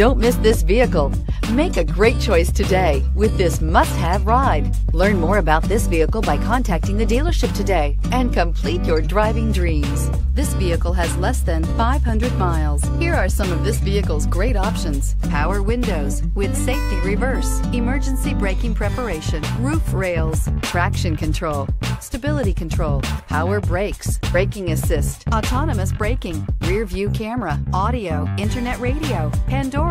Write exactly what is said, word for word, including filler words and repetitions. Don't miss this vehicle. Make a great choice today with this must-have ride. Learn more about this vehicle by contacting the dealership today and complete your driving dreams. This vehicle has less than five hundred miles. Here are some of this vehicle's great options: power windows with safety reverse, emergency braking preparation, roof rails, traction control, stability control, power brakes, braking assist, autonomous braking, rear view camera, audio, internet radio, Pandora.